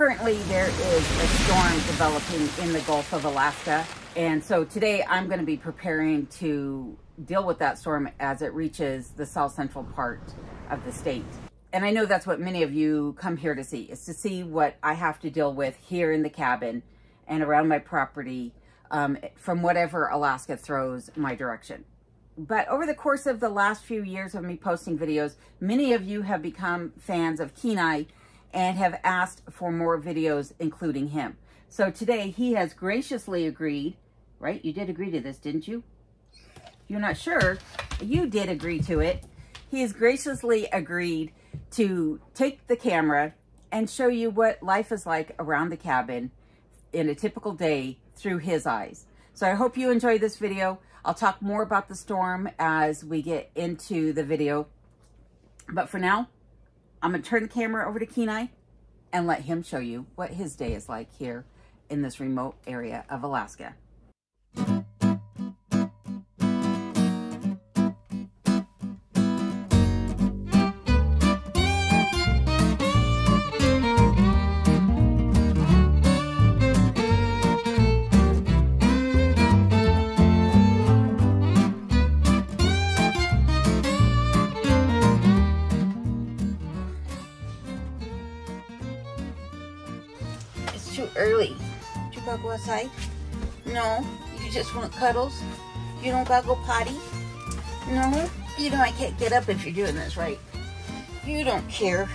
Currently, there is a storm developing in the Gulf of Alaska. And so today I'm going to be preparing to deal with that storm as it reaches the south central part of the state. And I know that's what many of you come here to see, is to see what I have to deal with here in the cabin and around my property from whatever Alaska throws my direction. But over the course of the last few years of me posting videos, many of you have become fans of Kenai and have asked for more videos, including him. So today he has graciously agreed, right? You did agree to this, didn't you? You're not sure. You did agree to it. He has graciously agreed to take the camera and show you what life is like around the cabin in a typical day through his eyes. So I hope you enjoy this video. I'll talk more about the storm as we get into the video. But for now, I'm going to turn the camera over to Kenai and let him show you what his day is like here in this remote area of Alaska. Early. Did you gotta go outside? No. You just want cuddles? You don't gotta go potty? No. You know I can't get up if you're doing this right. You don't care.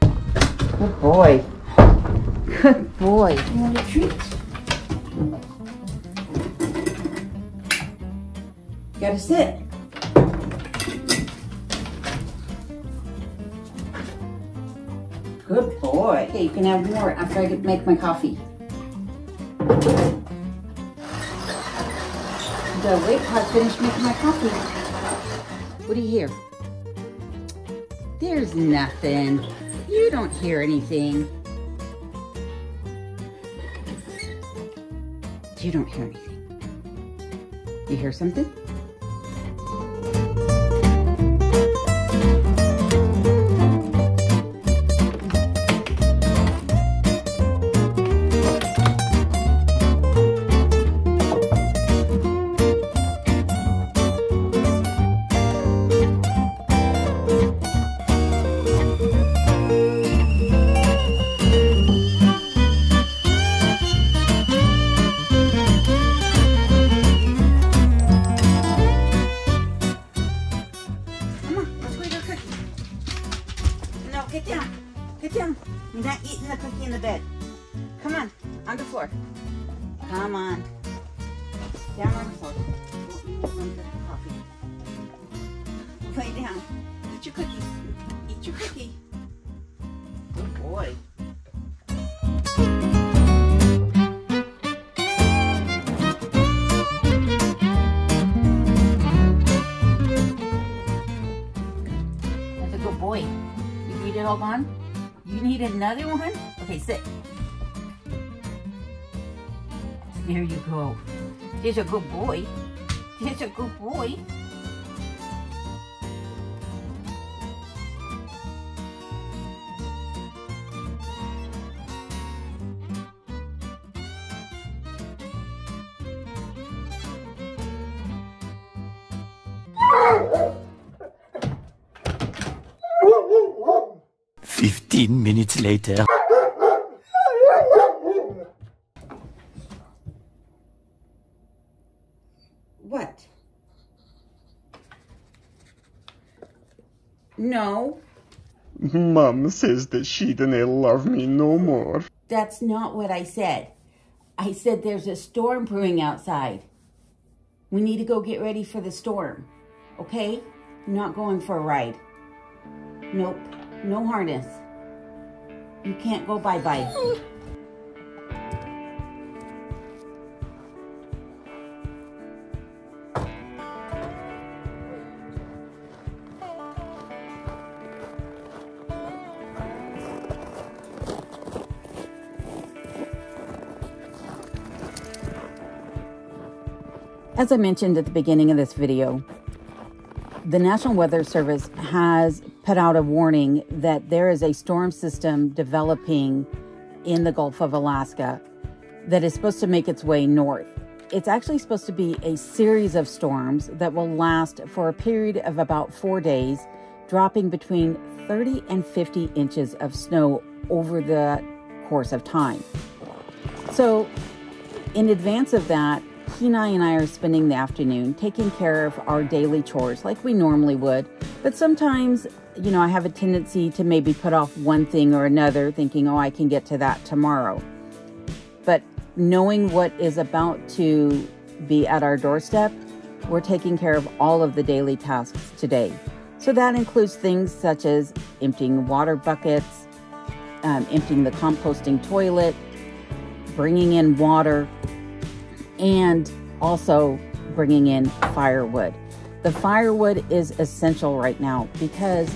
Good boy. Good boy. You want a treat? You gotta sit. Good boy. Okay, you can have more after I make my coffee. You gotta wait till I finish making my coffee. What do you hear? There's nothing. You don't hear anything. You don't hear anything. You hear something? Get down. Get down. You're not eating the cookie in the bed. Come on the floor. Come on. Down on the floor. Lay down. Eat your cookie. Eat your cookie. Good boy. That's a good boy. You did all gone? You need another one? Okay, sit. There you go. He's a good boy. He's a good boy. 15 minutes later. What? No. Mom says that she doesn't love me no more. That's not what I said. I said there's a storm brewing outside. We need to go get ready for the storm, okay? I'm not going for a ride. Nope, no harness. You can't go bye-bye. As I mentioned at the beginning of this video, the National Weather Service has put out a warning that there is a storm system developing in the Gulf of Alaska that is supposed to make its way north. It's actually supposed to be a series of storms that will last for a period of about 4 days, dropping between 30 and 50 inches of snow over the course of time. So in advance of that, Kenai and I are spending the afternoon taking care of our daily chores like we normally would. But sometimes, you know, I have a tendency to maybe put off one thing or another thinking, oh, I can get to that tomorrow. But knowing what is about to be at our doorstep, we're taking care of all of the daily tasks today. So that includes things such as emptying water buckets, emptying the composting toilet, bringing in water, and also bringing in firewood. The firewood is essential right now because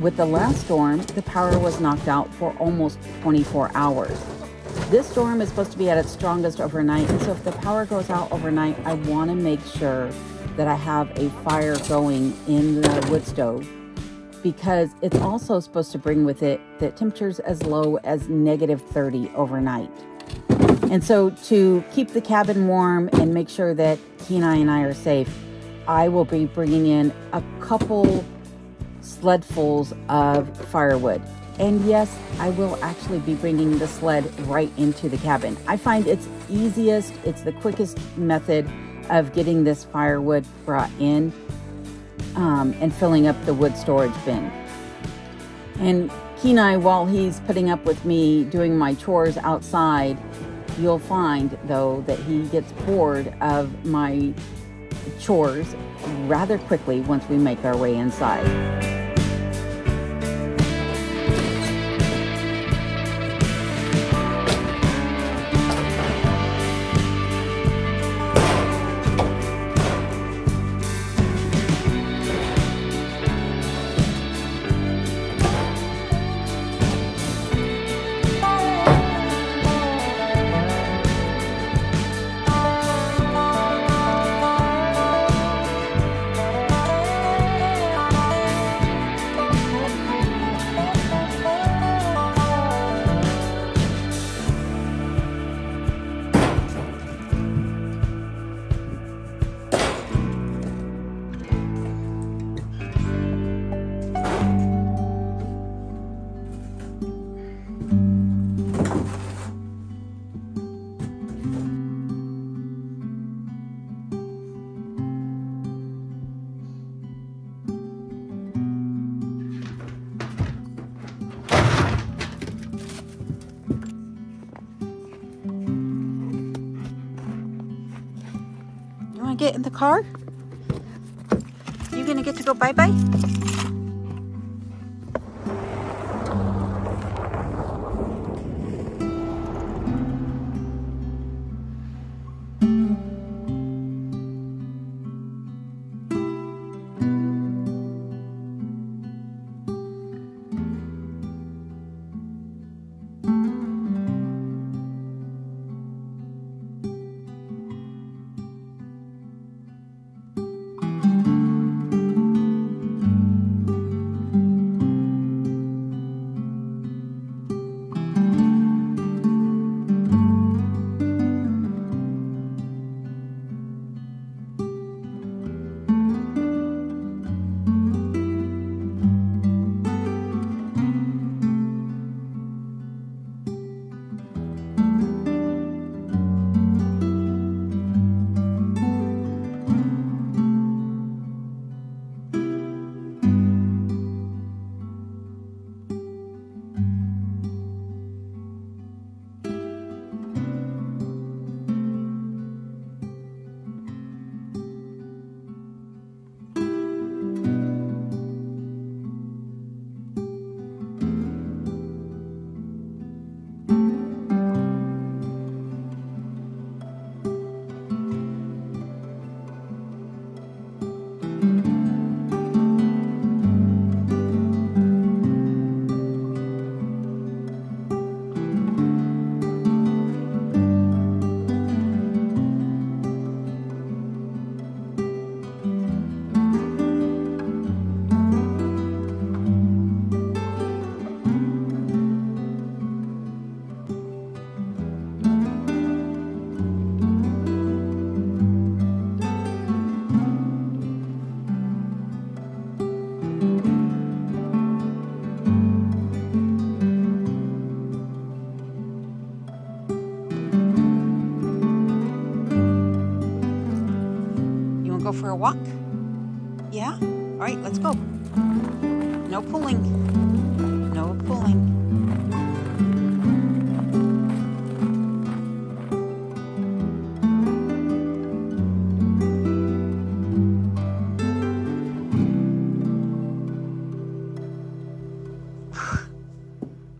with the last storm, the power was knocked out for almost 24 hours. This storm is supposed to be at its strongest overnight, so if the power goes out overnight, I want to make sure that I have a fire going in the wood stove because it's also supposed to bring with it the temperatures as low as negative 30 overnight. And so to keep the cabin warm and make sure that Kenai and I are safe, I will be bringing in a couple sledfuls of firewood. And yes, I will actually be bringing the sled right into the cabin. I find it's easiest, it's the quickest method of getting this firewood brought in and filling up the wood storage bin. And Kenai, while he's putting up with me doing my chores outside, you'll find, though, that he gets bored of my chores rather quickly once we make our way inside. Get in the car? You gonna get to go bye-bye? go for a walk? Yeah? All right, let's go. No pulling. No pulling.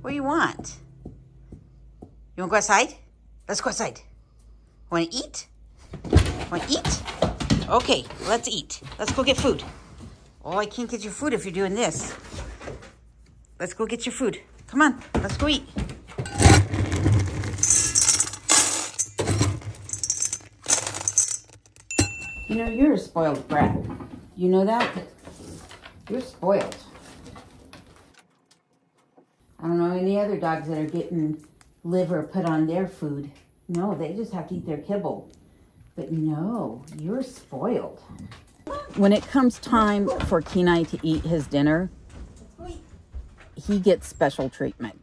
What do you want? You want to go outside? Let's go outside. Want to eat? Want to eat? Okay, let's eat. Let's go get food. Oh, I can't get your food if you're doing this. Let's go get your food. Come on, let's go eat. You know, you're a spoiled brat. You know that? You're spoiled. I don't know any other dogs that are getting liver put on their food. No, they just have to eat their kibble. But no, you're spoiled. When it comes time for Kenai to eat his dinner, he gets special treatment.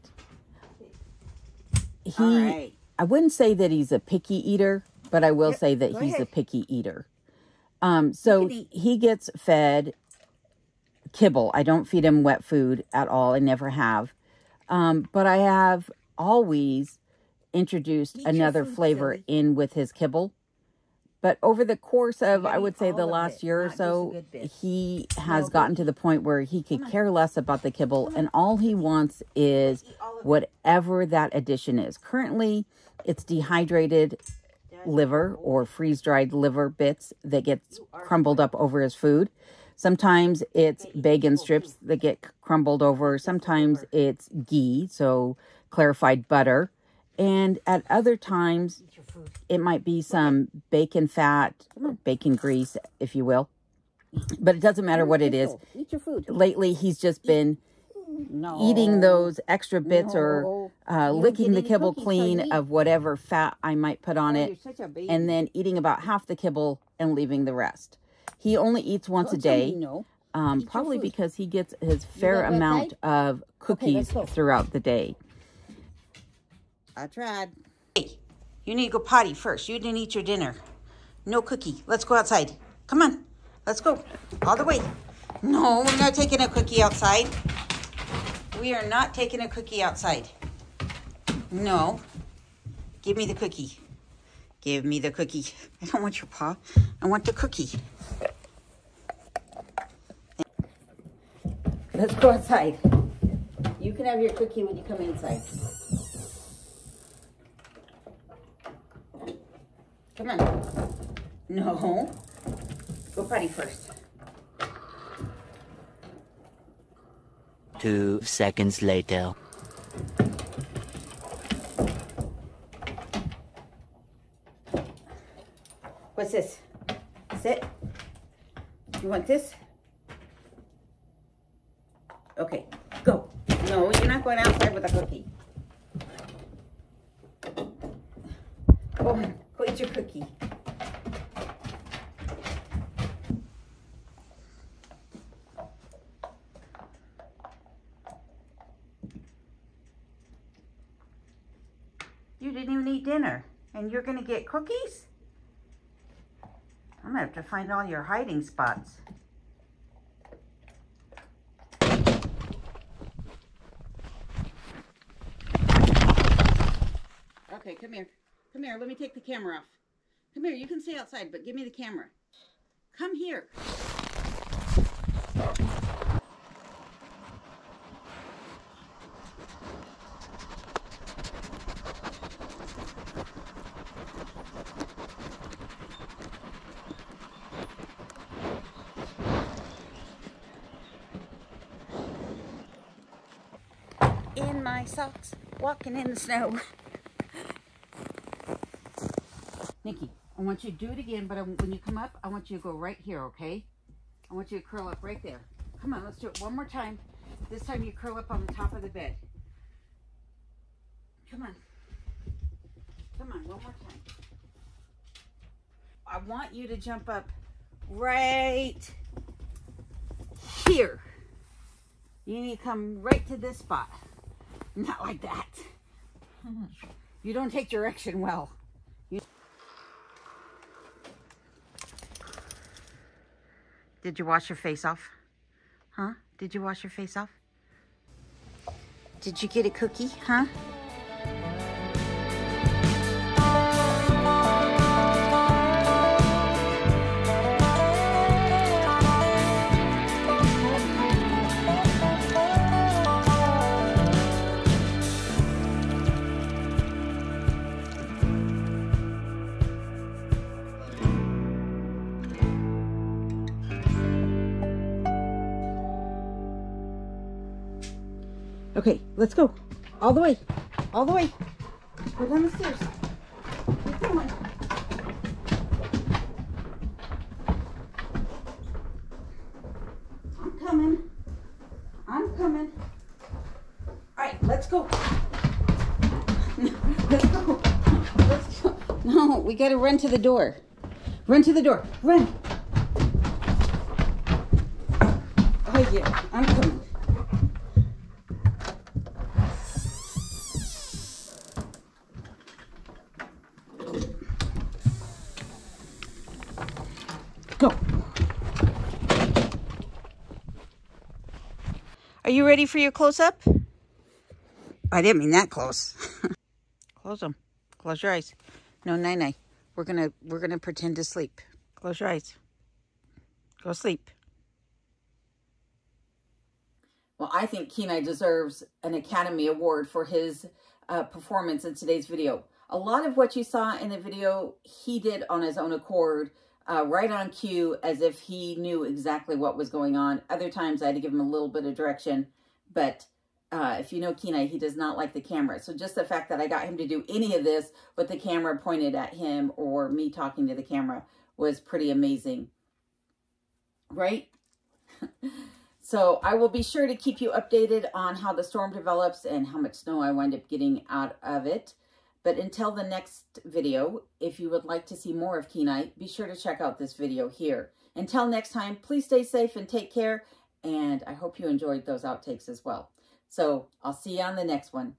All right. I wouldn't say that he's a picky eater, but I will say that he's a picky eater. So he gets fed kibble. I don't feed him wet food at all. I never have. But I have always introduced another flavor in with his kibble. But over the course of, I would say, the last year or so, he has gotten to the point where he could care less about the kibble. And all he wants is whatever that addition is. Currently, it's dehydrated liver or freeze-dried liver bits that gets crumbled up over his food. Sometimes it's bacon strips that get crumbled over. Sometimes it's ghee, so clarified butter. And at other times, it might be some bacon fat, bacon grease, if you will. But it doesn't matter what it is. Lately, he's just been eating those extra bits or licking the kibble clean of whatever fat I might put on it, and then eating about half the kibble and leaving the rest. He only eats once a day, probably because he gets his fair amount of cookies throughout the day. I tried. Hey, you need to go potty first. You didn't eat your dinner. No cookie. Let's go outside. Come on. Let's go. All the way. No, we're not taking a cookie outside. We are not taking a cookie outside. No. Give me the cookie. Give me the cookie. I don't want your paw. I want the cookie. Let's go outside. You can have your cookie when you come inside. Come on. No. Go potty first. 2 seconds later. What's this? Sit. You want this? Okay, go. No, you're not going outside with a cookie. Go on, go eat your cookie. You didn't even eat dinner, and you're going to get cookies? I'm going to have to find all your hiding spots. Okay, come here. Come here, let me take the camera off. Come here, you can stay outside, but give me the camera. Come here. In my socks, walking in the snow. Nikki, I want you to do it again, but when you come up, I want you to go right here, okay? I want you to curl up right there. Come on, let's do it one more time. This time you curl up on the top of the bed. Come on. Come on, one more time. I want you to jump up right here. You need to come right to this spot. Not like that. You don't take direction well. Did you wash your face off? Huh? Did you wash your face off? Did you get a cookie? Huh? Okay, let's go. All the way. All the way. Go down the stairs. Keep going. I'm coming. I'm coming. All right, let's go. No, let's go. Let's go. No, we got to run to the door. Run to the door. Run. Oh, yeah. I'm coming. Are you ready for your close-up? I didn't mean that close. Close them. Close your eyes. No, Nai-Nai. We're gonna pretend to sleep. Close your eyes. Go sleep. Well, I think Kenai deserves an Academy Award for his performance in today's video. A lot of what you saw in the video, he did on his own accord. Right on cue, as if he knew exactly what was going on. Other times I had to give him a little bit of direction, but if you know Kenai, he does not like the camera. So just the fact that I got him to do any of this with the camera pointed at him or me talking to the camera was pretty amazing, right? So I will be sure to keep you updated on how the storm develops and how much snow I wind up getting out of it. But until the next video, if you would like to see more of Kenai, be sure to check out this video here. Until next time, please stay safe and take care. And I hope you enjoyed those outtakes as well. So I'll see you on the next one.